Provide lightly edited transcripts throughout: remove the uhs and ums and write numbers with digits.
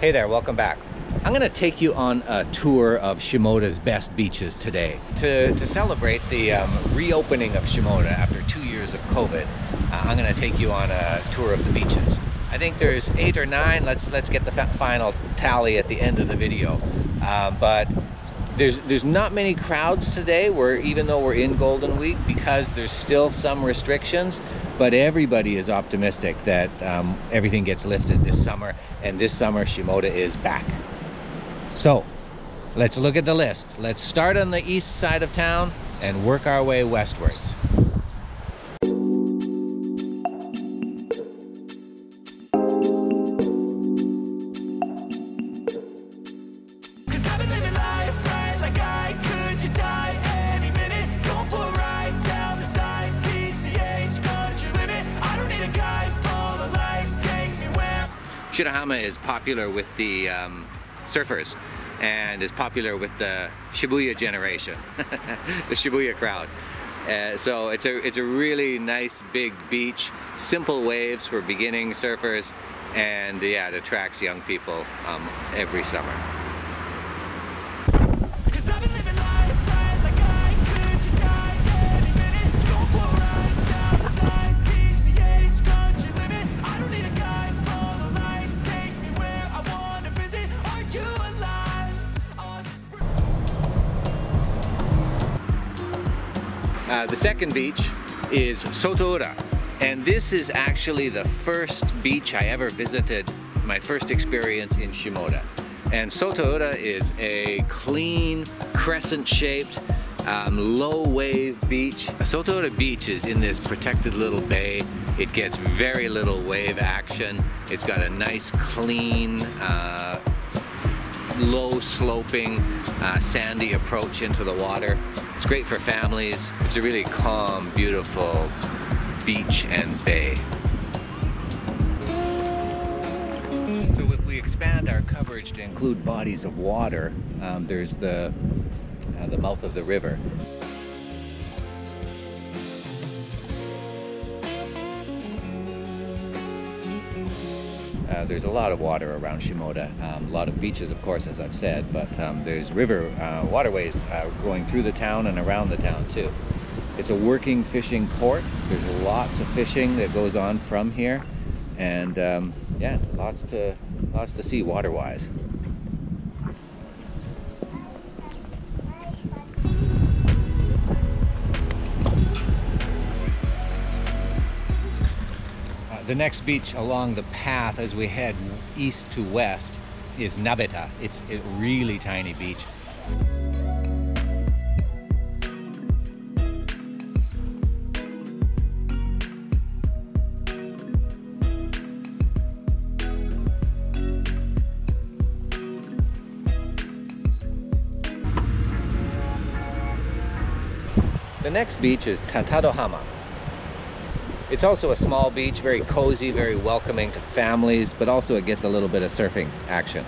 Hey there, welcome back. I'm gonna take you on a tour of Shimoda's best beaches today. To celebrate the reopening of Shimoda after 2 years of COVID, I'm gonna take you on a tour of the beaches. I think there's 8 or 9, let's get the final tally at the end of the video. But there's not many crowds today, even though we're in Golden Week, because there's still some restrictions. But everybody is optimistic that everything gets lifted this summer, and this summer Shimoda is back. So let's look at the list. Let's start on the east side of town and work our way westwards. Shirahama is popular with the surfers and is popular with the Shibuya generation, the Shibuya crowd. So it's a really nice big beach, simple waves for beginning surfers, and yeah, it attracts young people every summer. The second beach is Sotoura, and this is actually the first beach I ever visited, my first experience in Shimoda. And Sotoura is a clean, crescent-shaped, low-wave beach. Sotoura Beach is in this protected little bay. It gets very little wave action. It's got a nice, clean, low-sloping, sandy approach into the water. It's great for families. It's a really calm, beautiful beach and bay. So if we expand our coverage to include bodies of water, there's the mouth of the river. There's a lot of water around Shimoda, a lot of beaches, of course, as I've said, but there's river waterways going through the town and around the town too. It's a working fishing port. There's lots of fishing that goes on from here, and yeah, lots to see water-wise. The next beach along the path as we head east to west is Nabeta. It's a really tiny beach. The next beach is Tantadohama. It's also a small beach, very cozy, very welcoming to families, but also it gets a little bit of surfing action.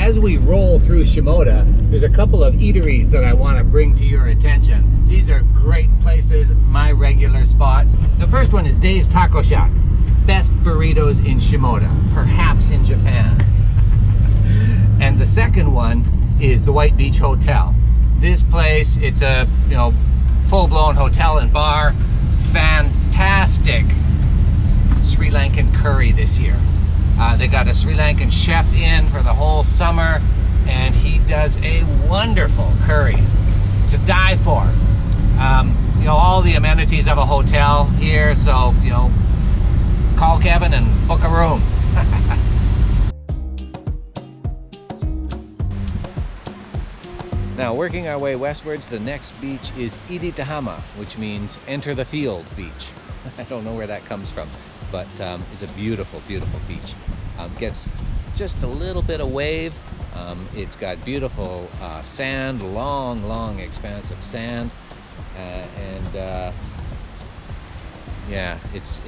As we roll through Shimoda, there's a couple of eateries that I want to bring to your attention. These are great places, my regular spots. The first one is Dave's Taco Shack. Best burritos in Shimoda, perhaps in Japan. And the second one is the White Beach Hotel. This place, it's a full-blown hotel and bar. Fantastic Sri Lankan curry this year. They got a Sri Lankan chef in for the whole summer, and he does a wonderful curry to die for. All the amenities of a hotel here, so, call Kevin and book a room. Now, working our way westwards, the next beach is Iritahama, which means enter the field beach. I don't know where that comes from, but it's a beautiful, beautiful beach. Gets just a little bit of wave. It's got beautiful sand, long, long expanse of sand. Yeah, it's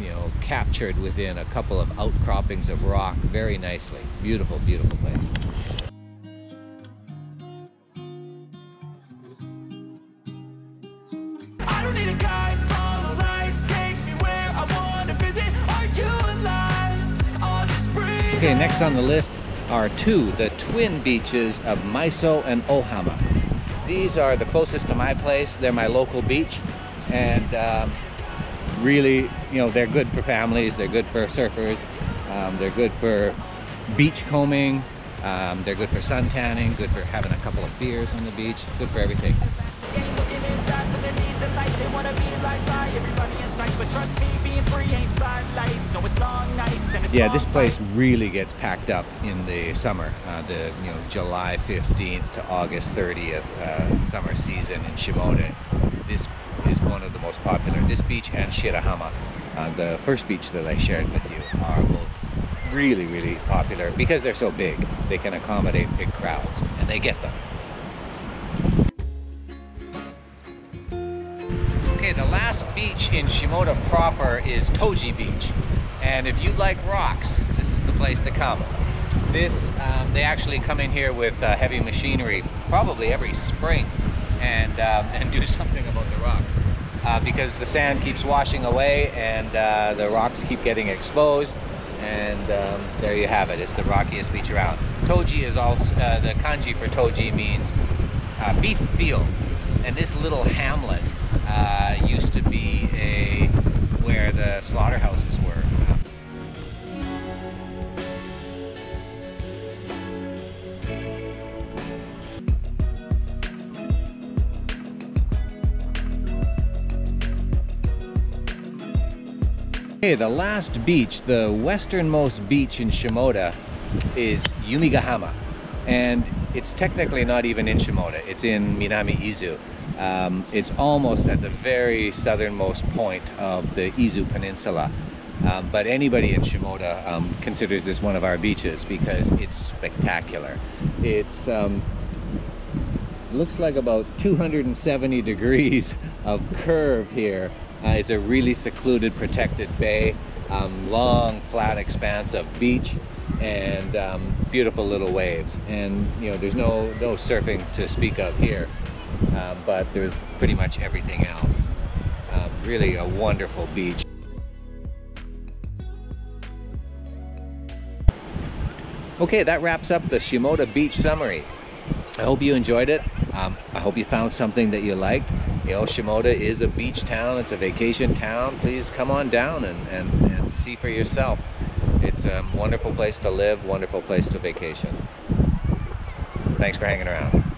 you know, captured within a couple of outcroppings of rock very nicely. Beautiful, beautiful place. I don't need a guide, follow lights, take me where I want to visit. Are you alive? All this breathing. Okay, next on the list are the twin beaches of Miso and Ohama. These are the closest to my place. They're my local beach, and really, you know, they're good for families, they're good for surfers, they're good for beach combing, they're good for sun tanning, good for having a couple of beers on the beach, good for everything. Yeah, this place really gets packed up in the summer, the July 15th to August 30th summer season in Shimoda. This is one of the most popular. This beach and Shirahama, the first beach that I shared with you, are both really, really popular because they're so big. They can accommodate big crowds, and they get them. Okay, the last beach in Shimoda proper is Toji Beach, and if you like rocks, this is the place to come. This, they actually come in here with heavy machinery probably every spring and do something about the rocks, because the sand keeps washing away and the rocks keep getting exposed, and there you have it. It's the rockiest beach around. Toji is also, the kanji for Toji means beef field, and this little hamlet used to be where the slaughterhouses were. Okay, the last beach, the westernmost beach in Shimoda, is Yumigahama, and it's technically not even in Shimoda, it's in Minami Izu. It's almost at the very southernmost point of the Izu Peninsula, but anybody in Shimoda considers this one of our beaches because it's spectacular. It's looks like about 270 degrees of curve here. It's a really secluded, protected bay, long flat expanse of beach, and beautiful little waves. And you know, there's no surfing to speak of here, but there's pretty much everything else. Really a wonderful beach. Okay, that wraps up the Shimoda beach summary. I hope you enjoyed it. I hope you found something that you liked. You know, Shimoda is a beach town, it's a vacation town. Please come on down and see for yourself. It's a wonderful place to live, wonderful place to vacation. Thanks for hanging around.